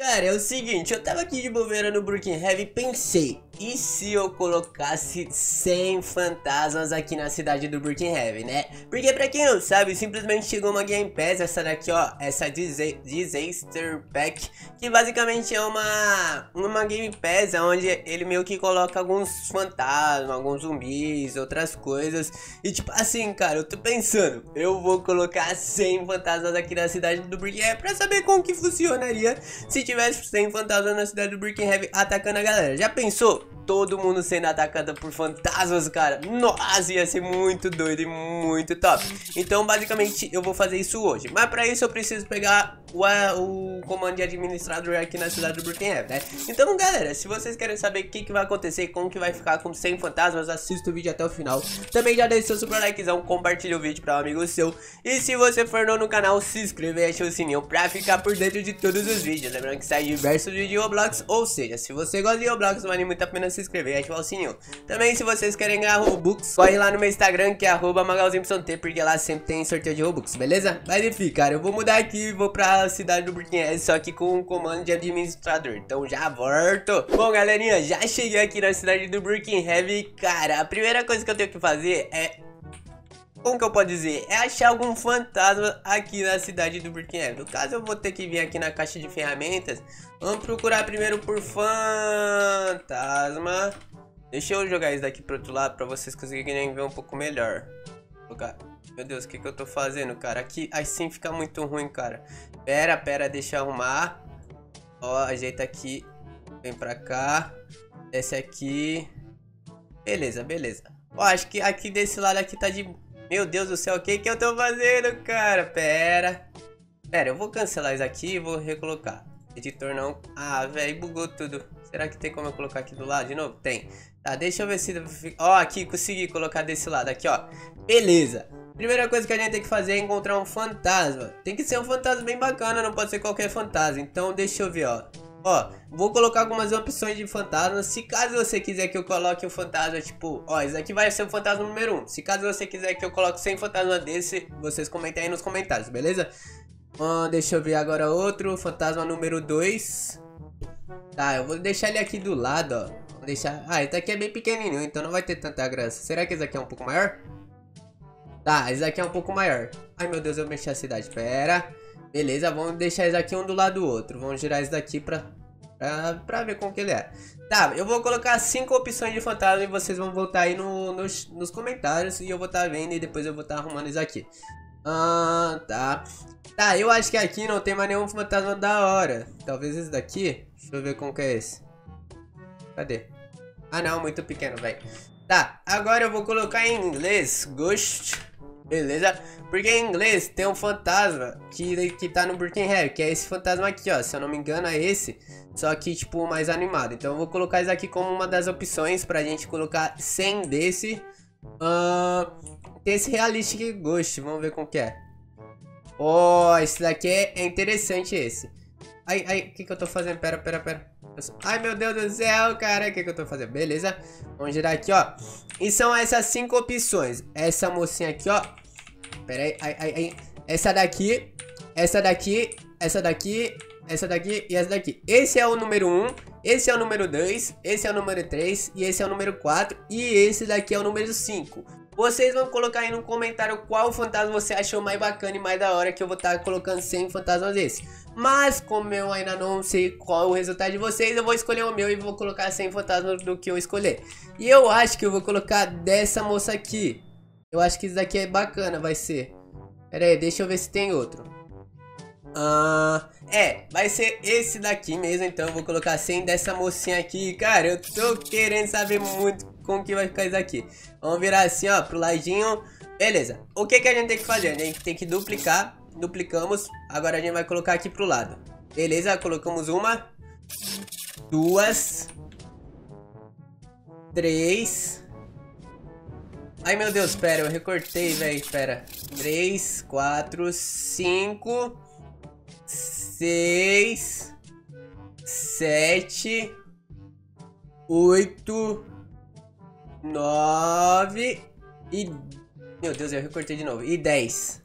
Cara, é o seguinte, eu tava aqui de bobeira no Brookhaven e pensei, e se eu colocasse 100 fantasmas aqui na cidade do Brookhaven, né? Porque pra quem não sabe, simplesmente chegou uma Game Pass, essa daqui ó, essa Disaster Pack, que basicamente é uma Game Pass onde ele meio que coloca alguns fantasmas, alguns zumbis, outras coisas. E tipo assim, cara, eu tô pensando, eu vou colocar 100 fantasmas aqui na cidade do Brookhaven pra saber como que funcionaria se tivesse 100 fantasmas na cidade do Brookhaven atacando a galera. Já pensou? Todo mundo sendo atacado por fantasmas, cara. Nossa, ia ser muito doido e muito top. Então, basicamente, eu vou fazer isso hoje. Mas pra isso, eu preciso pegar o comando de administrador aqui na cidade do Brookhaven, né? Então, galera, se vocês querem saber o que vai acontecer, como que vai ficar com 100 fantasmas, assista o vídeo até o final. Também já deixa seu super likezão, compartilha o vídeo pra um amigo seu. E se você for novo no canal, se inscreva e ativa o sininho pra ficar por dentro de todos os vídeos. Lembrando que sai diversos vídeos de Roblox, ou seja, se você gosta de Roblox, vale muito a pena se inscrever e ativar o sininho. Também, se vocês querem ganhar Robux, corre lá no meu Instagram, que é @magalzinho.t, porque lá sempre tem sorteio de Robux, beleza? Mas enfim, cara, eu vou mudar aqui e vou pra cidade do Brookhaven, só que com um comando de administrador. Então já volto. Bom, galerinha, já cheguei aqui na cidade do Brookhaven. Cara, a primeira coisa que eu tenho que fazer é... como que eu posso dizer? É achar algum fantasma aqui na cidade do Brookhaven. No caso, eu vou ter que vir aqui na caixa de ferramentas. Vamos procurar primeiro por fantasma. Deixa eu jogar isso daqui pro outro lado pra vocês conseguirem ver um pouco melhor. Meu Deus, o que eu tô fazendo, cara? Aqui assim fica muito ruim, cara. Pera, deixa eu arrumar. Ó, ajeita aqui. Vem pra cá. Desce aqui. Beleza. Ó, acho que aqui desse lado aqui tá de... Meu Deus do céu, o que eu tô fazendo, cara? Pera, eu vou cancelar isso aqui e vou recolocar. Editor não. Ah, velho, bugou tudo. Será que tem como eu colocar aqui do lado de novo? Tem. Tá, deixa eu ver se... ó, aqui, consegui colocar desse lado aqui, ó. Beleza. Primeira coisa que a gente tem que fazer é encontrar um fantasma. Tem que ser um fantasma bem bacana, não pode ser qualquer fantasma. Então, deixa eu ver, ó. Ó, vou colocar algumas opções de fantasma. Se caso você quiser que eu coloque um fantasma, tipo, ó, isso aqui vai ser o fantasma número 1. Se caso você quiser que eu coloque 100 fantasmas desse, vocês comentem aí nos comentários, beleza? Deixa eu ver agora outro, fantasma número 2. Tá, eu vou deixar ele aqui do lado, ó. Vou deixar... ah, esse aqui é bem pequenininho, então não vai ter tanta graça. Será que esse aqui é um pouco maior? Tá, esse aqui é um pouco maior. Ai, meu Deus, eu mexi a cidade, pera... beleza, vamos deixar isso aqui um do lado do outro. Vamos girar isso daqui pra ver como que ele é. Tá, eu vou colocar 5 opções de fantasma e vocês vão voltar aí nos comentários. E eu vou estar vendo e depois eu vou estar arrumando isso aqui. Tá, eu acho que aqui não tem mais nenhum fantasma da hora. Talvez esse daqui. Deixa eu ver como que é esse. Cadê? Ah não, muito pequeno, velho. Tá, agora eu vou colocar em inglês Ghost. Beleza? Porque em inglês tem um fantasma que tá no Brookhaven, que é esse fantasma aqui, ó. Se eu não me engano é esse, só que tipo mais animado. Então eu vou colocar isso aqui como uma das opções pra gente colocar 100 desse. Tem esse Realistic Ghost, vamos ver como que é. Ó, esse daqui é interessante esse. Ai, o que que eu tô fazendo? Pera. Ai, meu Deus do céu, cara, o que que eu tô fazendo? Beleza, vamos girar aqui, ó. E são essas 5 opções. Essa mocinha aqui, ó. Pera aí, ai. Essa daqui e essa daqui. Esse é o número 1, esse é o número 2, esse é o número 3 e esse é o número 4. E esse daqui é o número 5. Vocês vão colocar aí no comentário qual fantasma você achou mais bacana e mais da hora, que eu vou estar colocando 100 fantasmas desse. Mas como eu ainda não sei qual o resultado de vocês, eu vou escolher o meu e vou colocar 100 fantasmas do que eu escolher. E eu acho que eu vou colocar dessa moça aqui. Eu acho que isso daqui é bacana, vai ser. Pera aí, deixa eu ver se tem outro. Vai ser esse daqui mesmo, então eu vou colocar 100 dessa mocinha aqui. Cara, eu tô querendo saber muito como que vai ficar isso aqui. Vamos virar assim, ó, pro ladinho. Beleza, o que que a gente tem que fazer? A gente tem que duplicar, duplicamos. Agora a gente vai colocar aqui pro lado. Beleza, colocamos 1, 2, 3... ai, meu Deus, pera, eu recortei, velho, pera. 3, 4, 5, 6, 7, 8, 9 e... meu Deus, eu recortei de novo. E 10.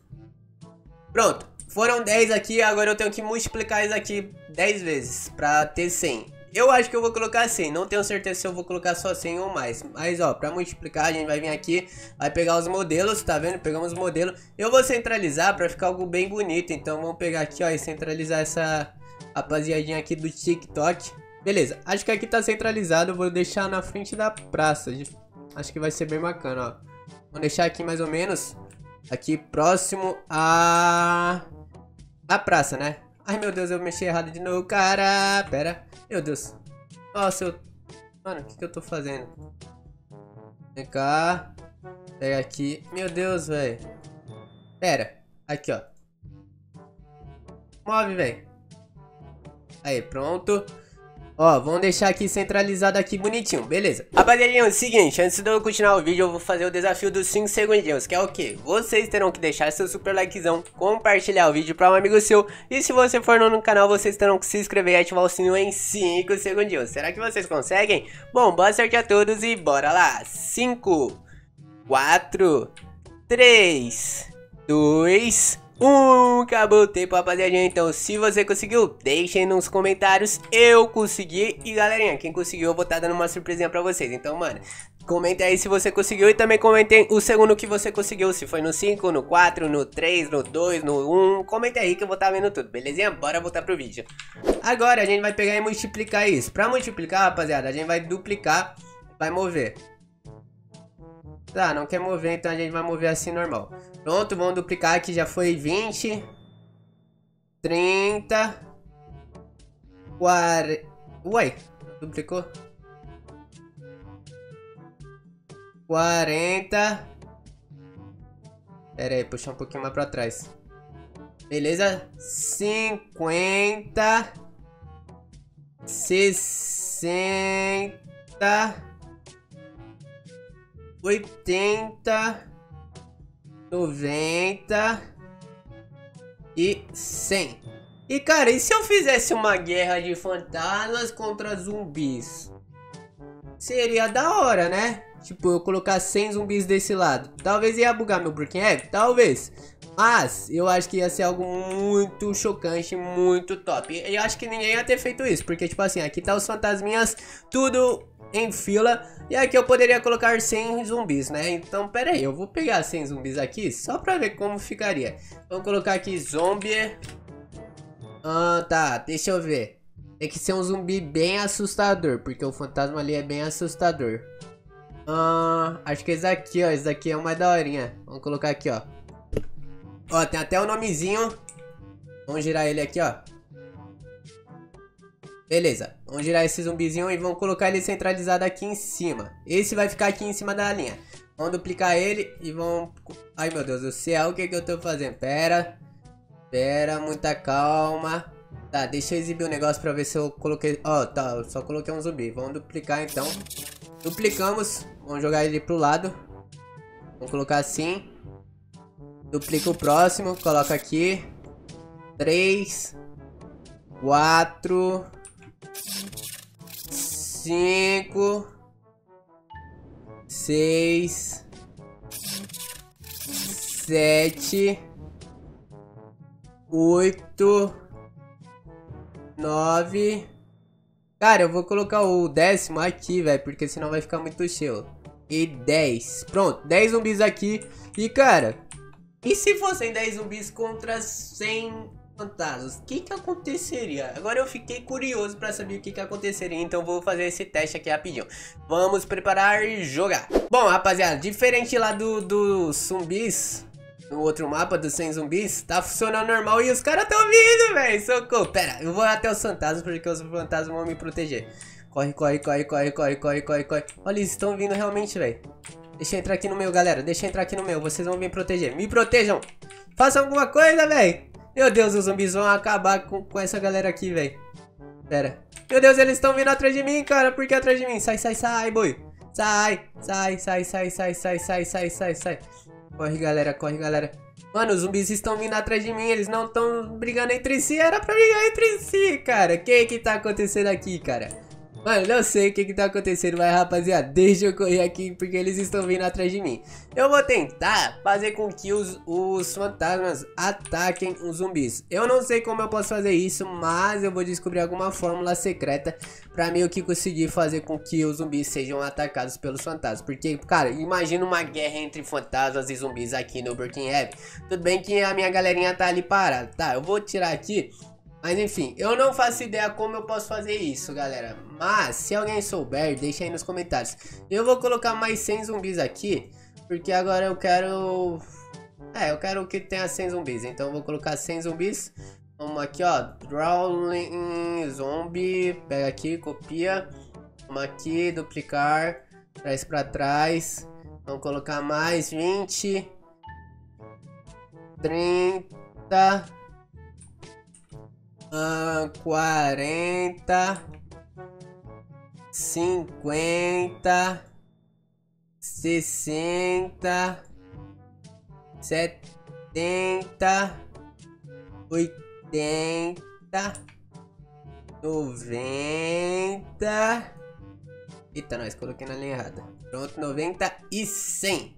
Pronto. Foram 10 aqui, agora eu tenho que multiplicar isso aqui 10 vezes pra ter 100. Eu acho que eu vou colocar 100, não tenho certeza se eu vou colocar só 100 ou mais. Mas ó, pra multiplicar a gente vai vir aqui, vai pegar os modelos, tá vendo? Pegamos os modelos. Eu vou centralizar pra ficar algo bem bonito, então vamos pegar aqui ó e centralizar essa rapaziadinha aqui do TikTok. Beleza, acho que aqui tá centralizado, eu vou deixar na frente da praça. Acho que vai ser bem bacana, ó. Vou deixar aqui mais ou menos, aqui próximo a praça, né? Ai, meu Deus, eu mexi errado de novo, cara. Pera, meu Deus. Nossa, eu... Mano, o que eu tô fazendo? Vem cá. Pega aqui. Meu Deus, velho. Pera, aqui, ó. Move, velho. Aí, pronto. Ó, vamos deixar aqui centralizado aqui bonitinho, beleza? Rapaziadinha, é o seguinte, antes de eu continuar o vídeo, eu vou fazer o desafio dos 5 segundinhos, que é o quê? Vocês terão que deixar seu super likezão, compartilhar o vídeo pra um amigo seu, e se você for novo no canal, vocês terão que se inscrever e ativar o sininho em 5 segundinhos. Será que vocês conseguem? Bom, boa sorte a todos e bora lá! 5, 4, 3, 2... acabou o tempo, rapaziadinha. Então se você conseguiu, deixem nos comentários. Eu consegui, e galerinha, quem conseguiu eu vou estar dando uma surpresinha pra vocês. Então mano, comenta aí se você conseguiu. E também comentem o segundo que você conseguiu, se foi no 5, no 4, no 3, no 2, no 1. Comenta aí que eu vou estar vendo tudo, belezinha? Bora voltar pro vídeo. Agora a gente vai pegar e multiplicar isso. Pra multiplicar, rapaziada, a gente vai duplicar. Vai mover. Tá, não quer mover, então a gente vai mover assim normal. Pronto, vamos duplicar aqui, já foi 20, 30, 40, uai, duplicou, 40, pera aí, puxar um pouquinho mais pra trás, beleza, 50, 60, 80, 90 e 100. E cara, e se eu fizesse uma guerra de fantasmas contra zumbis? Seria da hora, né? Tipo, eu colocar 100 zumbis desse lado. Talvez ia bugar meu Brookhaven, talvez. Mas eu acho que ia ser algo muito chocante, muito top. Eu acho que ninguém ia ter feito isso, porque tipo assim, aqui tá os fantasminhas, tudo em fila. E aqui eu poderia colocar 100 zumbis, né? Então pera aí, eu vou pegar 100 zumbis aqui só pra ver como ficaria. Vamos colocar aqui zombie. Ah, tá, deixa eu ver. Tem que ser um zumbi bem assustador, porque o fantasma ali é bem assustador. Ah, acho que esse aqui, ó, esse daqui é o mais daorinha. Vamos colocar aqui, ó. Ó, tem até o nomezinho. Vamos girar ele aqui, ó. Beleza, vamos girar esse zumbizinho e vamos colocar ele centralizado aqui em cima. Esse vai ficar aqui em cima da linha. Vamos duplicar ele e vamos... Ai meu Deus do céu, o que que eu tô fazendo? Pera, muita calma. Tá, deixa eu exibir o negócio pra ver se eu coloquei... Ó, tá, eu só coloquei um zumbi. Vamos duplicar então. Duplicamos, vamos jogar ele pro lado. Vamos colocar assim. Duplica o próximo, coloca aqui. 3, 4, 5, 6, 7, 8, 9. Cara, eu vou colocar o 10º aqui, velho, porque senão vai ficar muito cheio. E 10. Pronto, 10 zumbis aqui. E cara, e se fossem 10 zumbis contra 100 fantasmas, o que que aconteceria? Agora eu fiquei curioso pra saber o que que aconteceria, então vou fazer esse teste aqui rapidinho. Vamos preparar e jogar. Bom, rapaziada, diferente lá dos zumbis, no outro mapa dos 100 zumbis, tá funcionando normal e os caras tão vindo, velho, socorro. Pera, eu vou até os fantasmas, porque os fantasmas vão me proteger. Corre, corre, corre, corre, corre, corre, corre, corre. Olha, eles estão vindo realmente, velho. Deixa eu entrar aqui no meu, galera, deixa eu entrar aqui no meu, vocês vão me proteger. Me protejam, façam alguma coisa, velho. Meu Deus, os zumbis vão acabar com essa galera aqui, velho. Pera. Meu Deus, eles estão vindo atrás de mim, cara. Por que atrás de mim? Sai, sai, sai, boi. Sai, sai, sai, sai, sai, sai, sai, sai, sai, sai. Corre, galera, corre, galera. Mano, os zumbis estão vindo atrás de mim. Eles não estão brigando entre si. Era pra brigar entre si, cara. O que que tá acontecendo aqui, cara? Mano, não sei o que tá acontecendo, mas rapaziada, deixa eu correr aqui porque eles estão vindo atrás de mim. Eu vou tentar fazer com que os fantasmas ataquem os zumbis. Eu não sei como eu posso fazer isso, mas eu vou descobrir alguma fórmula secreta pra meio que conseguir fazer com que os zumbis sejam atacados pelos fantasmas. Porque, cara, imagina uma guerra entre fantasmas e zumbis aqui no Brookhaven. Tudo bem que a minha galerinha tá ali parada. Tá, eu vou tirar aqui. Mas enfim, eu não faço ideia como eu posso fazer isso, galera. Mas se alguém souber, deixa aí nos comentários. Eu vou colocar mais 100 zumbis aqui, porque agora eu quero... eu quero que tenha 100 zumbis. Então eu vou colocar 100 zumbis. Vamos aqui, ó. Drawing zombie. Pega aqui, copia. Vamos aqui, duplicar. Traz pra trás. Vamos colocar mais 20. 30. 40, 50, 60, 70, 80, 90. Eita, nós coloquei na linha errada. Pronto, 90 e 100.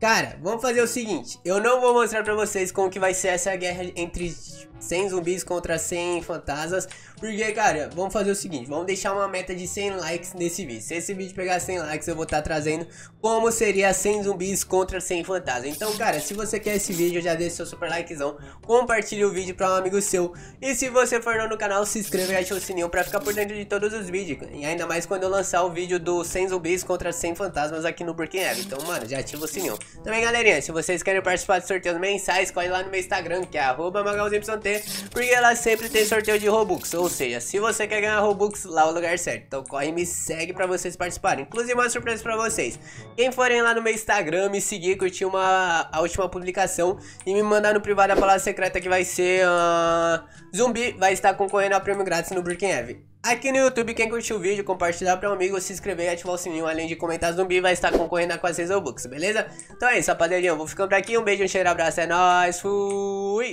Cara, vamos fazer o seguinte, eu não vou mostrar pra vocês como que vai ser essa guerra entre 100 zumbis contra 100 fantasmas, porque, cara, vamos fazer o seguinte, vamos deixar uma meta de 100 likes nesse vídeo. Se esse vídeo pegar 100 likes, eu vou estar trazendo como seria 100 zumbis contra 100 fantasmas. Então, cara, se você quer esse vídeo, já deixa seu super likezão, compartilha o vídeo pra um amigo seu, e se você for novo no canal, se inscreva e ativa o sininho pra ficar por dentro de todos os vídeos, e ainda mais quando eu lançar o vídeo do 100 zumbis contra 100 fantasmas aqui no Brookhaven. Então, mano, já ativa o sininho. Também, galerinha, se vocês querem participar de sorteios mensais, corre lá no meu Instagram, que é @magalzinho_t, porque lá sempre tem sorteio de Robux. Ou seja, se você quer ganhar Robux, lá é o lugar certo. Então corre e me segue pra vocês participarem. Inclusive, uma surpresa pra vocês. Quem forem lá no meu Instagram, me seguir, curtir a última publicação e me mandar no privado a palavra secreta que vai ser zumbi, vai estar concorrendo a prêmio grátis no Brookhaven. Aqui no YouTube, quem curtiu o vídeo, compartilhar para um amigo, se inscrever e ativar o sininho, além de comentar zumbi, vai estar concorrendo a quase 6 Robux, beleza? Então é isso, rapaziadinha, eu vou ficando por aqui, um beijo, um cheiro, abraço, é nóis, fui!